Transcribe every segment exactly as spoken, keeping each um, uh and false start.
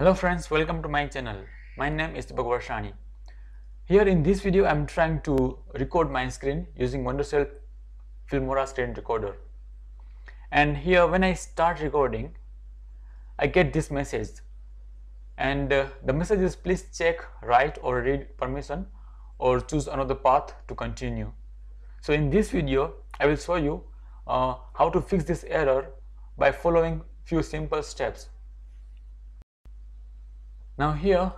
Hello friends, welcome to my channel. My name is Dipak Varsani. Here in this video, I am trying to record my screen using Wondershare Filmora screen recorder. And here when I start recording, I get this message. And uh, the message is please check, write or read permission or choose another path to continue. So in this video, I will show you uh, how to fix this error by following few simple steps. Now here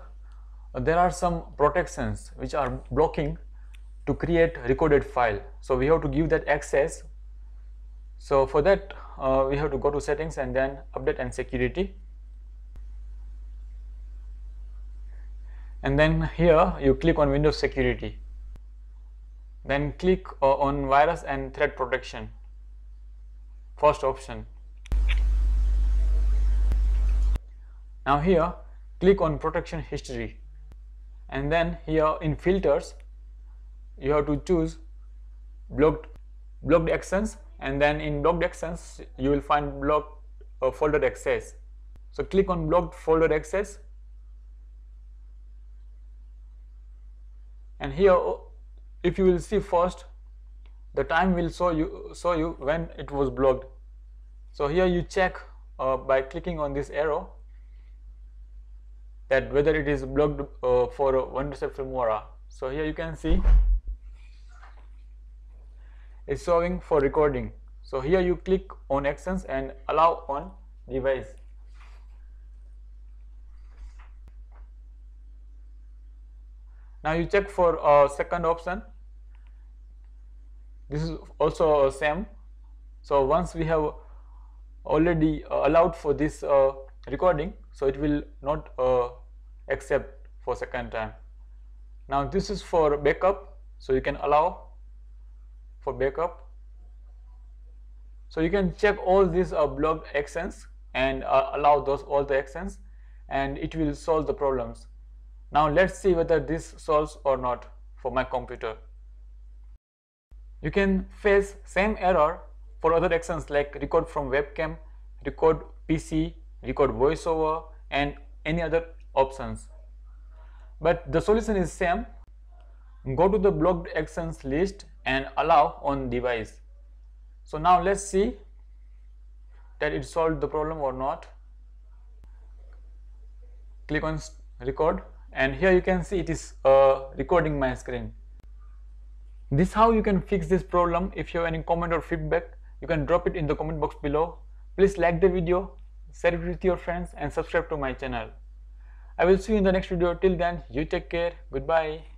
there are some protections which are blocking to create recorded file, so we have to give that access. So for that uh, we have to go to settings and then update and security, and then here you click on Windows security, then click uh, on virus and threat protection, first option. Now here click on protection history, and then here in filters you have to choose blocked blocked actions, and then in blocked actions you will find blocked uh, folder access. So click on blocked folder access, and here if you will see first the time will show you show you when it was blocked. So here you check uh, by clicking on this arrow that whether it is blocked uh, for uh, Wondershare Filmora. So here you can see it's showing for recording. So here you click on actions and allow on device. Now you check for uh, second option. This is also uh, same. So once we have already uh, allowed for this uh, recording, so it will not uh, accept for second time. Now this is for backup, so you can allow for backup. So you can check all these uh, blocked actions and uh, allow those all the actions, and it will solve the problems. Now let's see whether this solves or not for my computer. You can face same error for other actions like record from webcam, record P C, record voiceover and any other options, but the solution is same. Go to the blocked actions list and allow on device. So now let's see that it solved the problem or not. Click on record, and here you can see it is uh, recording my screen. This is how you can fix this problem. If you have any comment or feedback, you can drop it in the comment box below. Please like the video, share it with your friends and subscribe to my channel. I will see you in the next video. Till then, you take care. Goodbye.